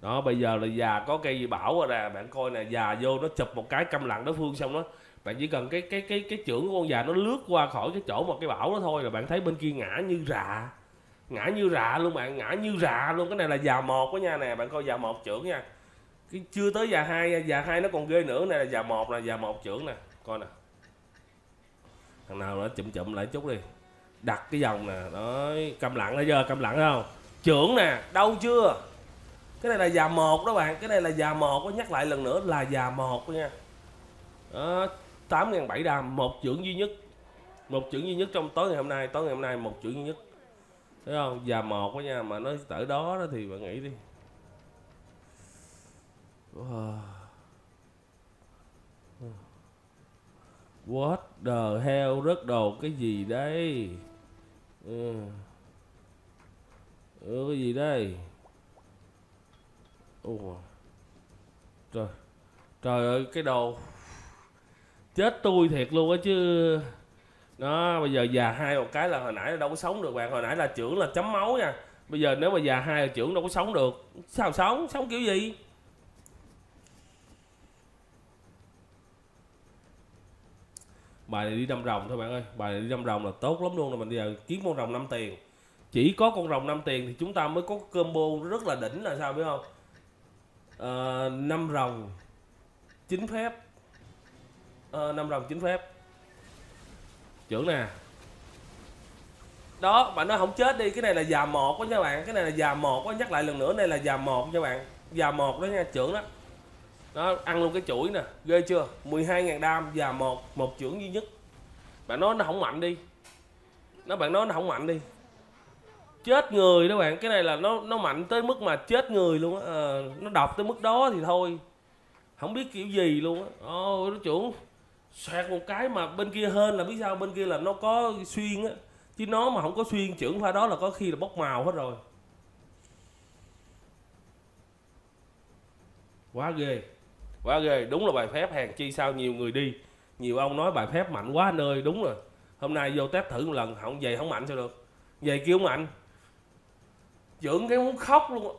Đó bây giờ là già có cây gì bảo rồi nè, bạn coi nè, già vô nó chụp một cái câm lặng đối phương xong đó, bạn chỉ cần cái cái cái cái chưởng của con già nó lướt qua khỏi cái chỗ mà cái bảo đó thôi là bạn thấy bên kia ngã như rạ, ngã như rạ luôn bạn, ngã như rạ luôn. Cái này là già một đó nha nè, bạn coi già một chưởng nha, cái chưa tới già hai, già hai nó còn ghê nữa, này là già một, là già một chưởng nè, coi nè, thằng nào nó chụm chụm lại chút đi, đặt cái vòng nè, đó câm lặng đó chưa, câm lặng đó không? Chưởng nè, đâu chưa? Cái này là già một đó bạn, cái này là già một, có nhắc lại lần nữa là già một nha. Đó, tám nghìn bảy trăm đam, một chưởng duy nhất. Một chưởng duy nhất trong tối ngày hôm nay, tối ngày hôm nay một chưởng duy nhất. Thấy không? Già một đó nha, mà nó tới đó đó thì bạn nghĩ đi. What the hell, rớt đồ cái gì đây? Ừ. Ừ, cái gì đây? Ồ. Trời. Trời ơi cái đồ. Chết tôi thiệt luôn á chứ. Đó, bây giờ già hai một cái là hồi nãy đâu có sống được bạn, hồi nãy là trưởng là chấm máu nha. Bây giờ nếu mà già hai là trưởng đâu có sống được. Sao sống? Sống kiểu gì? Bài này đi năm rồng thôi bạn ơi, bài này đi năm rồng là tốt lắm luôn rồi, mình bây giờ kiếm con rồng năm tiền. Chỉ có con rồng năm tiền thì chúng ta mới có combo rất là đỉnh là sao biết không? À, năm rồng chín phép, à, năm rồng chín phép trưởng nè. Đó bạn nói không chết đi, cái này là già một đó nha bạn, cái này là già một đó, nhắc lại lần nữa, này là già một nha bạn, già một đó nha, trưởng đó. Đó ăn luôn cái chuỗi nè, ghê chưa? mười hai nghìn đam, già một, một trưởng duy nhất. Bạn nói nó không mạnh đi, nó bạn nói nó không mạnh đi. Chết người đó bạn, cái này là nó nó mạnh tới mức mà chết người luôn á, à, nó độc tới mức đó thì thôi, không biết kiểu gì luôn á. Ôi nó chuẩn xoẹt một cái mà bên kia hên là biết sao, bên kia là nó có xuyên á, chứ nó mà không có xuyên trưởng pha đó là có khi là bốc màu hết rồi. Quá ghê, quá ghê, đúng là bài phép hèn chi sao nhiều người đi, nhiều ông nói bài phép mạnh quá anh ơi, đúng rồi. Hôm nay vô test thử một lần, không về không mạnh sao được, về kêu mạnh. Chưởng cái muốn khóc luôn.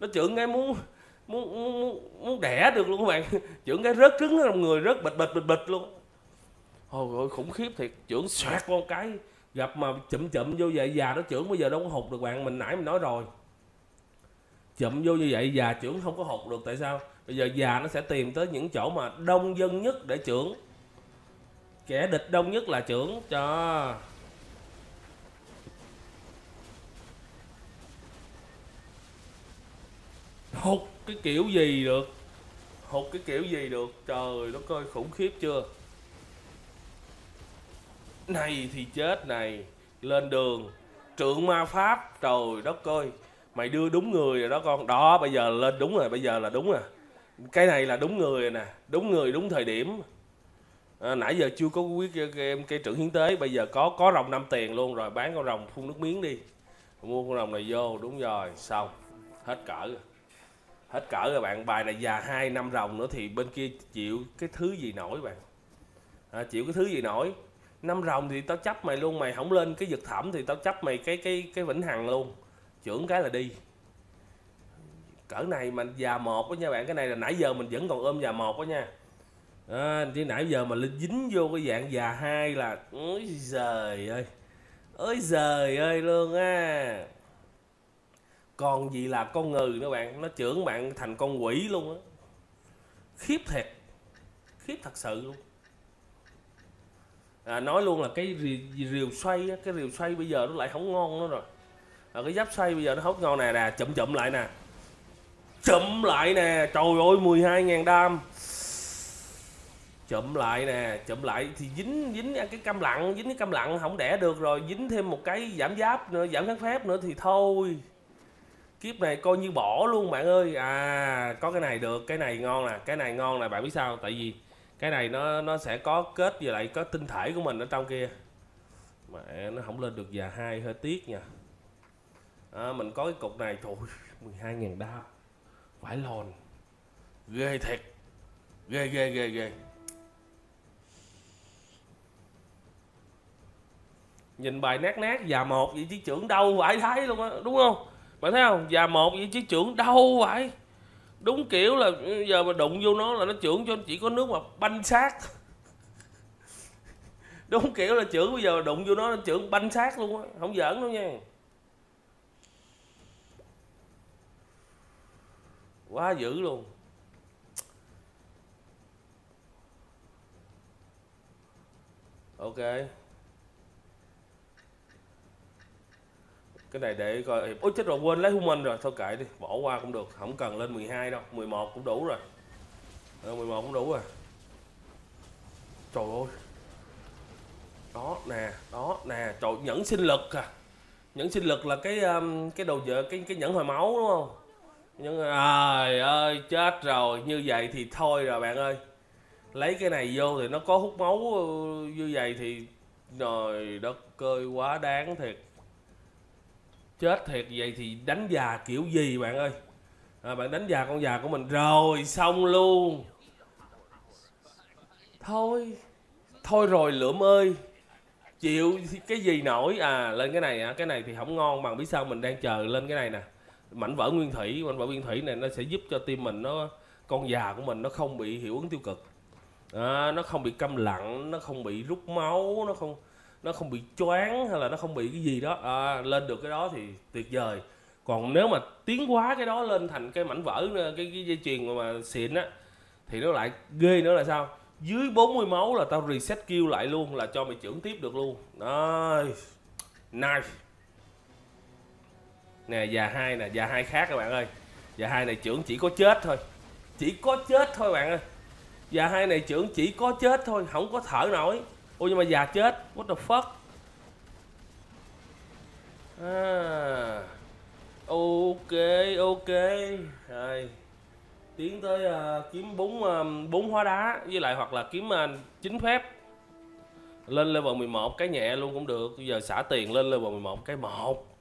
Nó chưởng cái muốn muốn muốn muốn đẻ được luôn các bạn. Chưởng cái rớt trứng trong người, rớt bịch bịch bịch bịch luôn. Ôi ơi khủng khiếp thiệt, chưởng xoẹt con cái gặp mà chụm chụm vô vậy, già nó chưởng bây giờ đâu có hụt được bạn, mình nãy mình nói rồi. Chụm vô như vậy già chưởng không có hụt được, tại sao? Bây giờ già nó sẽ tìm tới những chỗ mà đông dân nhất để chưởng. Kẻ địch đông nhất là chưởng cho. Hụt cái kiểu gì được, hụt cái kiểu gì được, trời nó coi khủng khiếp chưa. Này thì chết này. Lên đường. Trượng ma pháp. Trời đất ơi. Mày đưa đúng người rồi đó con. Đó bây giờ lên đúng rồi. Bây giờ là đúng rồi. Cái này là đúng người rồi nè. Đúng người đúng thời điểm. À, nãy giờ chưa có quý em cây trưởng hiến tế. Bây giờ có có rồng năm tiền luôn rồi. Bán con rồng phun nước miếng đi. Mua con rồng này vô. Đúng rồi. Xong. Hết cỡ rồi. Hết cỡ rồi bạn. Bài này già hai năm rồng nữa thì bên kia chịu cái thứ gì nổi bạn. À, chịu cái thứ gì nổi. Năm rồng thì tao chấp mày luôn. Mày không lên cái giật thẩm thì tao chấp mày cái cái cái vĩnh hằng luôn. Chưởng cái là đi. Cỡ này mình già một đó nha bạn. Cái này là nãy giờ mình vẫn còn ôm già một đó nha. À, chứ nãy giờ mà lên dính vô cái dạng già hai là ôi giời ơi. Ôi giời ơi luôn á. Còn gì là con ngừ nữa bạn. Nó chưởng bạn thành con quỷ luôn á. Khiếp thiệt. Khiếp thật sự luôn. À, nói luôn là cái rìu xoay á, cái rìu xoay bây giờ nó lại không ngon nữa rồi. À, cái giáp xoay bây giờ nó hốt ngon nè nè, chụm chụm lại nè. Chụm lại nè, trời ơi mười hai ngàn đam. Chụm lại nè, chụm lại thì dính dính cái cam lặng, dính cái cam lặng không đẻ được rồi, dính thêm một cái giảm giáp nữa, giảm kháng phép nữa thì thôi. Kiếp này coi như bỏ luôn bạn ơi. À, có cái này được, cái này ngon nè, cái này ngon nè, bạn biết sao? Tại vì cái này nó nó sẽ có kết với lại có tinh thể của mình ở trong kia. Mẹ nó không lên được già hai hơi tiếc nha. À, mình có cái cục này thôi mười hai ngàn đa. Vãi lồn. Ghê thiệt. Ghê ghê ghê ghê. Nhìn bài nát nát già một vậy chứ trưởng đâu vãi thái luôn á, đúng không? Bạn thấy không? Già một vậy chứ trưởng đâu vãi. Đúng kiểu là giờ mà đụng vô nó là nó chưởng cho chỉ có nước mà banh xác. Đúng kiểu là chưởng bây giờ đụng vô nó nó chưởng banh xác luôn á, không giỡn đâu nha. Quá dữ luôn. Ok. Cái này để coi. Ôi chết rồi quên lấy human rồi. Thôi kệ đi. Bỏ qua cũng được. Không cần lên mười hai đâu. mười một cũng đủ rồi. Ờ, mười một cũng đủ rồi. Trời ơi. Đó nè. Đó nè. Trời nhẫn sinh lực à. Nhẫn sinh lực là cái cái đồ vợ. Cái cái nhẫn hồi máu đúng không? Nhẫn... Trời ơi. Chết rồi. Như vậy thì thôi rồi bạn ơi. Lấy cái này vô thì nó có hút máu. Như vậy thì trời đất ơi. Quá đáng thiệt. Chết thiệt. Vậy thì đánh già kiểu gì bạn ơi. À, bạn đánh già con già của mình rồi. Xong luôn. Thôi. Thôi rồi lượm ơi. Chịu cái gì nổi. À lên cái này à. Cái này thì không ngon bằng biết sao. Mình đang chờ lên cái này nè. Mảnh vỡ nguyên thủy. Mảnh vỡ nguyên thủy này nó sẽ giúp cho team mình nó. Con già của mình nó không bị hiệu ứng tiêu cực. À, nó không bị câm lặng. Nó không bị rút máu. Nó không. Nó không bị choáng hay là nó không bị cái gì đó. À, lên được cái đó thì tuyệt vời. Còn nếu mà tiến quá cái đó lên thành cái mảnh vỡ, cái, cái dây chuyền mà xịn á, thì nó lại ghê nữa là sao. Dưới bốn mươi máu là tao reset kill lại luôn. Là cho mày trưởng tiếp được luôn. Nice. Nice. Nè già hai nè. Già hai khác các bạn ơi. Già hai này trưởng chỉ có chết thôi. Chỉ có chết thôi bạn ơi. Già hai này trưởng chỉ có chết thôi. Không có thở nổi. Ôi nhưng mà già chết. What the fuck. À, ok ok. Rồi. Tiến tới uh, kiếm bốn uh, hóa đá. Với lại hoặc là kiếm uh, chín phép. Lên level mười một cái nhẹ luôn cũng được. Giờ xả tiền lên level mười một cái một.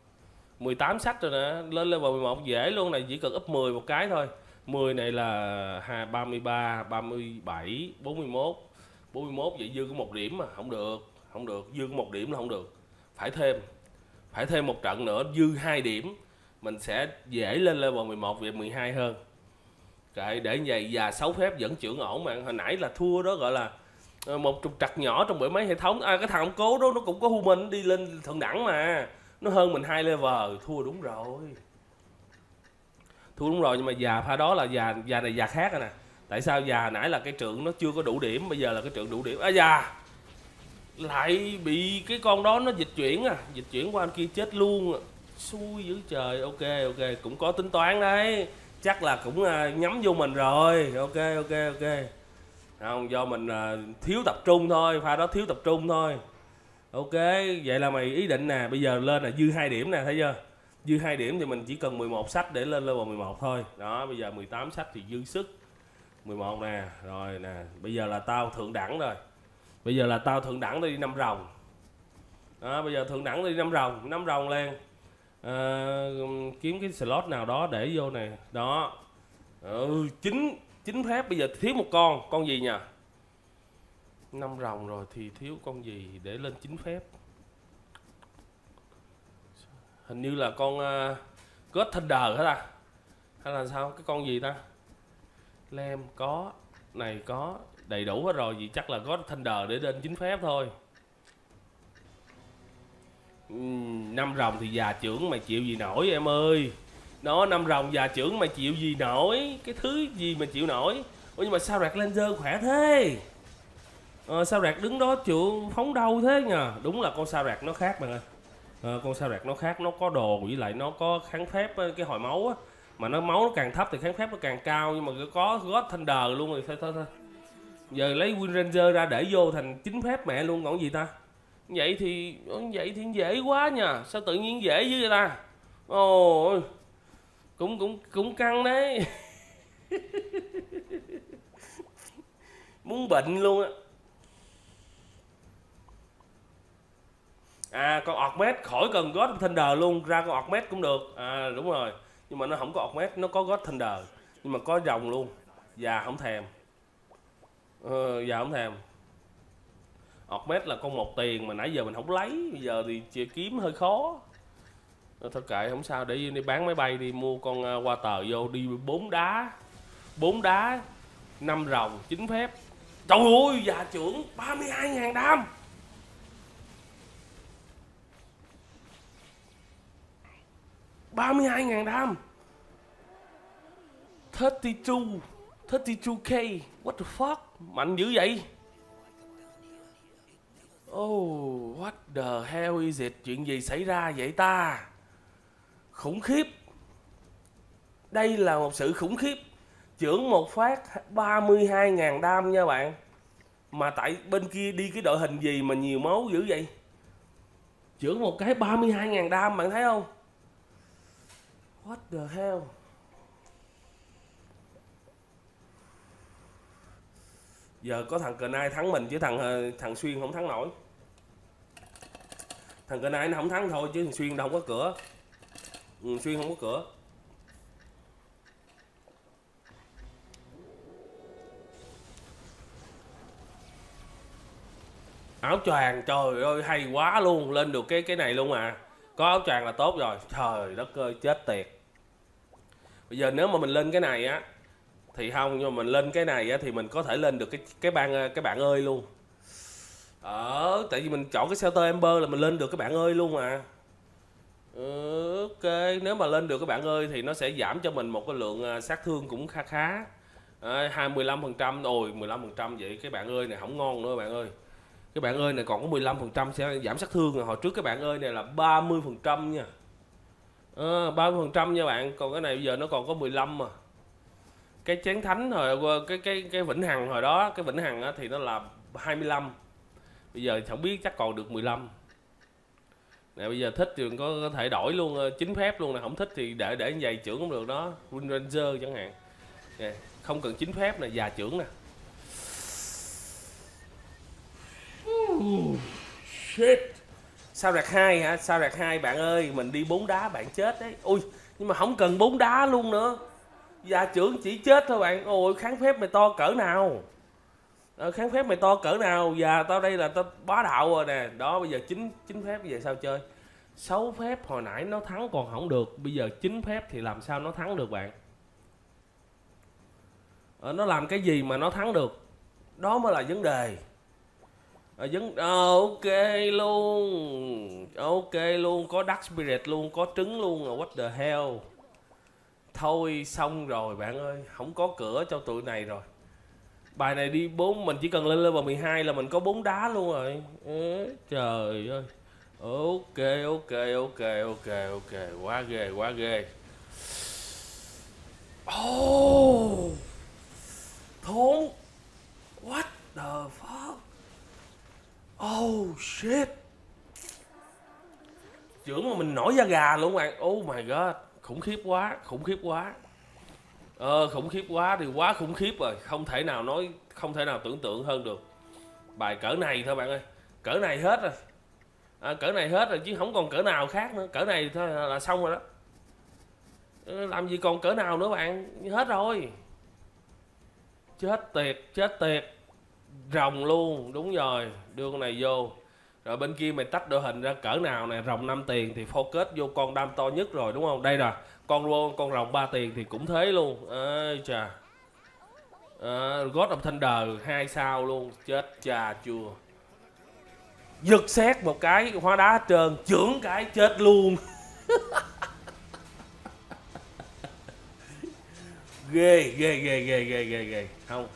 mười tám sách rồi nè. Lên level mười một dễ luôn này. Chỉ cần up mười một cái thôi. mười này là ba mươi ba, ba mươi bảy, bốn mươi mốt. bốn mươi mốt vậy dư có một điểm mà không được, không được, dư có một điểm là không được. Phải thêm. Phải thêm một trận nữa dư hai điểm, mình sẽ dễ lên level mười một về mười hai hơn. Kệ để như vậy già sáu phép vẫn trưởng ổn mà. Hồi nãy là thua đó gọi là một trục trặc nhỏ trong bể máy hệ thống. À, cái thằng ông cố đó nó cũng có human đi lên thượng đẳng mà. Nó hơn mình hai level, thua đúng rồi. Thua đúng rồi nhưng mà già pha đó là già già này già khác rồi nè. Tại sao già nãy là cái trượng nó chưa có đủ điểm. Bây giờ là cái trượng đủ điểm. À già. Lại bị cái con đó nó dịch chuyển à. Dịch chuyển qua anh kia chết luôn à. Xui dữ trời. Ok ok. Cũng có tính toán đấy. Chắc là cũng nhắm vô mình rồi. Ok ok ok. Không do mình thiếu tập trung thôi. Pha đó thiếu tập trung thôi. Ok, vậy là mày ý định nè, bây giờ lên là dư hai điểm nè, thấy chưa? Dư hai điểm thì mình chỉ cần mười một sách để lên level mười một thôi. Đó, bây giờ mười tám sách thì dư sức. mười một nè, rồi nè, bây giờ là tao thượng đẳng rồi. Bây giờ là tao thượng đẳng đi năm rồng. Đó, bây giờ thượng đẳng đi năm rồng, năm rồng lên. À, kiếm cái slot nào đó để vô nè. Đó. Ừ, chín chín phép, bây giờ thiếu một con, con gì nhỉ? năm rồng rồi thì thiếu con gì để lên chín phép. Hình như là con uh, God of Thunder hết à? Hay là sao? Cái con gì ta? Lem có, này có, đầy đủ hết rồi, vậy chắc là God of Thunder để lên chín phép thôi. Uhm, năm rồng thì già trưởng mày chịu gì nổi em ơi. Đó, năm rồng già trưởng mày chịu gì nổi, cái thứ gì mà chịu nổi. Ủa nhưng mà sao rạc laser khỏe thế? Ờ, sao rạc đứng đó chịu phóng đâu thế nhờ. Đúng là con sao rạc nó khác bạn ơi. Ờ, con sao rạc nó khác, nó có đồ với lại nó có kháng phép cái hồi máu á. Mà nó máu nó càng thấp thì kháng phép nó càng cao, nhưng mà có God Thunder luôn rồi thôi thôi thôi. Giờ lấy Windranger ra để vô thành chính phép mẹ luôn còn gì ta. Vậy thì vậy thì dễ quá nhờ, sao tự nhiên dễ dữ vậy ta. Ồ, cũng cũng cũng căng đấy. Muốn bệnh luôn á. À, con Orkmed khỏi cần God of Thunder luôn, ra con Orkmed cũng được. À, đúng rồi. Nhưng mà nó không có Orkmed, nó có God of Thunder. Nhưng mà có rồng luôn. Già không thèm. Ờ, già không thèm. Orkmed là con một tiền mà nãy giờ mình không lấy. Bây giờ thì kiếm hơi khó. Thôi kệ, không sao, để đi bán máy bay đi. Mua con qua tờ vô, đi bốn đá. bốn đá, năm rồng, chín phép. Trời ơi, già trưởng ba mươi hai ngàn đam. ba mươi hai ngàn đam. Thirty-two thirty-two k. What the fuck. Mạnh dữ vậy. Oh, what the hell is it. Chuyện gì xảy ra vậy ta. Khủng khiếp. Đây là một sự khủng khiếp. Chưởng một phát ba mươi hai ngàn đam nha bạn. Mà tại bên kia đi cái đội hình gì mà nhiều máu dữ vậy. Chưởng một cái ba mươi hai ngàn đam bạn thấy không. What the hell. Giờ có thằng Kenai thắng mình chứ thằng thằng Xuyên không thắng nổi. Thằng Kenai nó không thắng thôi chứ thằng Xuyên đâu có cửa. Ừ, Xuyên không có cửa. Áo choàng trời ơi hay quá luôn, lên được cái cái này luôn à. Có áo choàng là tốt rồi. Trời đất ơi chết tiệt. Bây giờ nếu mà mình lên cái này á thì không, nhưng mà mình lên cái này á thì mình có thể lên được cái cái bạn cái bạn ơi luôn. Ờ tại vì mình chọn cái shelter Ember là mình lên được cái bạn ơi luôn mà. Ừ, ok, nếu mà lên được cái bạn ơi thì nó sẽ giảm cho mình một cái lượng sát thương cũng khá khá. À, hai mươi lăm phần trăm rồi, mười lăm phần trăm vậy cái bạn ơi này không ngon nữa bạn ơi. Các bạn ơi này còn có mười lăm phần trăm sẽ giảm sát thương rồi. Hồi trước các bạn ơi này là ba mươi phần trăm nha. À, ba mươi phần trăm nha bạn. Còn cái này bây giờ nó còn có mười lăm mà. Cái chén thánh hồi cái cái cái vĩnh hằng hồi đó, cái vĩnh hằng á thì nó là hai mươi lăm. Bây giờ không biết chắc còn được mười lăm. Nè bây giờ thích thì có, có thể đổi luôn chín phép luôn nè, không thích thì để để giày trưởng cũng được đó, Windranger chẳng hạn. Nè, không cần chín phép là già trưởng nè. Oh, shit. Sao rạc hai hả? Sao rạc hai bạn ơi, mình đi bốn đá bạn chết đấy. Ui, nhưng mà không cần bốn đá luôn nữa. Gia trưởng chỉ chết thôi bạn. Ôi, kháng phép mày to cỡ nào. À, kháng phép mày to cỡ nào. Và tao đây là tao bá đạo rồi nè. Đó, bây giờ chín chín phép về sao chơi. sáu phép hồi nãy nó thắng còn không được, bây giờ chín phép thì làm sao nó thắng được bạn? À, nó làm cái gì mà nó thắng được? Đó mới là vấn đề. À, vấn... à, ok luôn. Ok luôn. Có Dusk Spirit luôn. Có trứng luôn. What the hell. Thôi xong rồi bạn ơi. Không có cửa cho tụi này rồi. Bài này đi bốn. Mình chỉ cần lên level mười hai là mình có bốn đá luôn rồi. Ê, trời ơi. Ok ok ok ok ok. Quá ghê quá ghê. Oh, thốn. What the fuck. Oh shit. chưởng mà mình nổi da gà luôn các bạn. Oh my god, khủng khiếp quá, khủng khiếp quá. Ờ, khủng khiếp quá thì quá khủng khiếp rồi, không thể nào nói, không thể nào tưởng tượng hơn được. Bài cỡ này thôi bạn ơi, cỡ này hết rồi, à, cỡ này hết rồi chứ không còn cỡ nào khác nữa, cỡ này thôi là xong rồi đó. Làm gì còn cỡ nào nữa bạn, hết rồi. Chết tiệt, chết tiệt, rồng luôn, đúng rồi, đưa con này vô. Rồi bên kia mày tách đội hình ra cỡ nào nè, rồng năm tiền thì focus vô con đam to nhất rồi đúng không? Đây là con luôn, con rồng ba tiền thì cũng thế luôn. Ê chà. À, God of Thunder hai sao luôn, chết chà chua. Giật xét một cái, hóa đá hết trơn, chưởng cái chết luôn. Ghê, ghê, ghê, ghê, ghê, ghê, ghê. Không.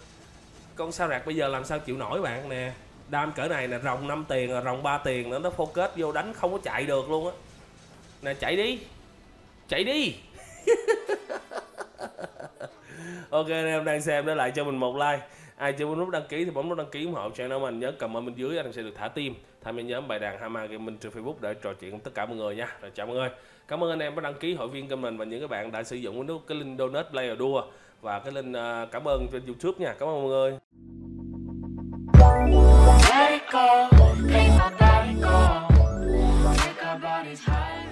Con sao rạc bây giờ làm sao chịu nổi bạn nè. Đam cỡ này nè, rồng năm tiền, rồi rồng ba tiền nữa, nó focus vô đánh không có chạy được luôn á. Nè chạy đi, chạy đi. Ok anh em đang xem, để lại cho mình một like. Ai chưa bấm nút đăng ký thì bấm nút đăng ký ủng hộ channel mình. Nhớ comment bên dưới, anh sẽ được thả tim. Tham gia nhóm bài đàn Hama Gaming trên Facebook để trò chuyện với tất cả mọi người nha. Rồi chào mọi người. Cảm ơn anh em đã đăng ký hội viên kênh mình và những các bạn đã sử dụng nút cái link donate player đua và cái link cảm ơn trên YouTube nha. Cảm ơn mọi người. Let it go, make my body go, make our bodies high.